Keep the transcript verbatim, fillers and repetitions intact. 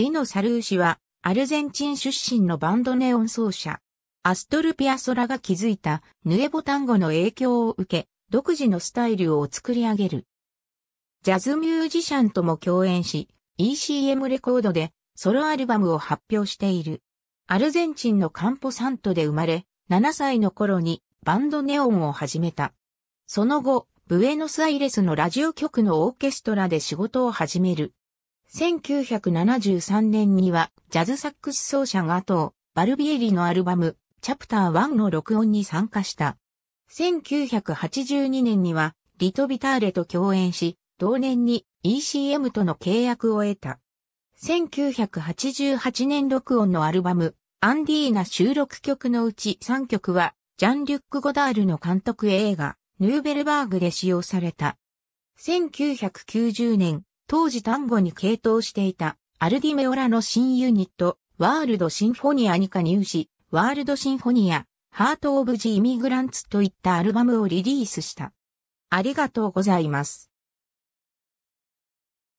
ディノ・サルーシは、アルゼンチン出身のバンドネオン奏者。アストル・ピアソラが築いたヌエボ・タンゴの影響を受け、独自のスタイルを作り上げる。ジャズミュージシャンとも共演し、イーシーエム レコードでソロアルバムを発表している。アルゼンチンのカンポサントで生まれ、ななさいの頃にバンドネオンを始めた。その後、ブエノスアイレスのラジオ局のオーケストラで仕事を始める。せんきゅうひゃくななじゅうさんねんにはジャズサックス奏者ガトー・バルビエリのアルバム、チャプターワンの録音に参加した。せんきゅうひゃくはちじゅうにねんにはリト・ビターレと共演し、同年に イーシーエム との契約を得た。せんきゅうひゃくはちじゅうはちねん録音のアルバム、アンディーナ収録曲のうちさんきょくは、ジャン・リュック・ゴダールの監督映画、ヌーベルバーグで使用された。せんきゅうひゃくきゅうじゅうねん、当時タンゴに傾倒していた、アルディメオラの新ユニット、ワールド・シンフォニアに加入し、ワールド・シンフォニア、ハート・オブ・ジ・イミグランツといったアルバムをリリースした。ありがとうございます。